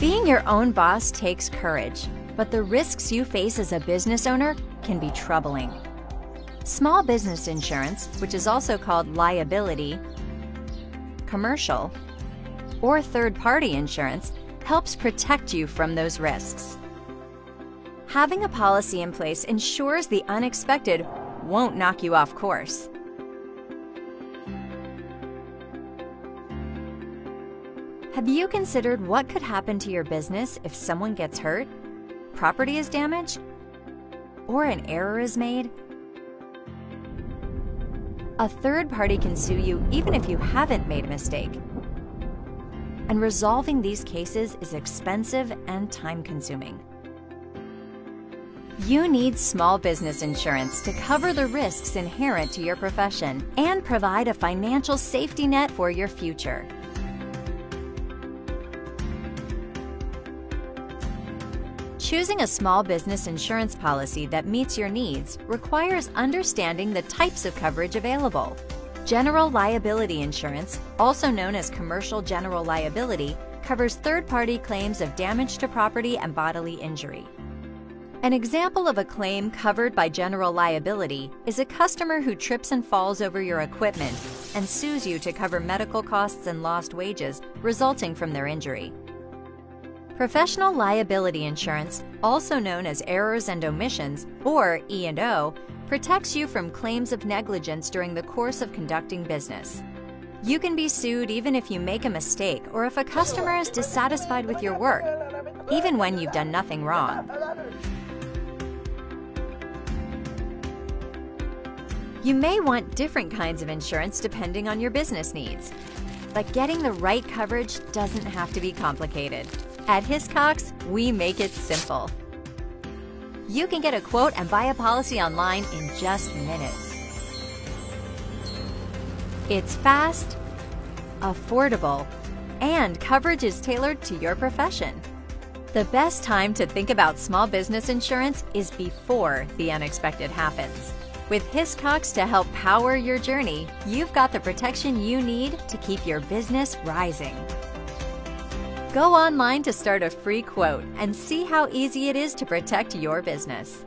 Being your own boss takes courage, but the risks you face as a business owner can be troubling. Small business insurance, which is also called liability, commercial, or third-party insurance, helps protect you from those risks. Having a policy in place ensures the unexpected won't knock you off course. Have you considered what could happen to your business if someone gets hurt, property is damaged, or an error is made? A third party can sue you even if you haven't made a mistake. And resolving these cases is expensive and time-consuming. You need small business insurance to cover the risks inherent to your profession and provide a financial safety net for your future. Choosing a small business insurance policy that meets your needs requires understanding the types of coverage available. General liability insurance, also known as commercial general liability, covers third-party claims of damage to property and bodily injury. An example of a claim covered by general liability is a customer who trips and falls over your equipment and sues you to cover medical costs and lost wages resulting from their injury. Professional liability insurance, also known as errors and omissions, or E&O, protects you from claims of negligence during the course of conducting business. You can be sued even if you make a mistake or if a customer is dissatisfied with your work, even when you've done nothing wrong. You may want different kinds of insurance depending on your business needs, but getting the right coverage doesn't have to be complicated. At Hiscox, we make it simple. You can get a quote and buy a policy online in just minutes. It's fast, affordable, and coverage is tailored to your profession. The best time to think about small business insurance is before the unexpected happens. With Hiscox to help power your journey, you've got the protection you need to keep your business rising. Go online to start a free quote and see how easy it is to protect your business.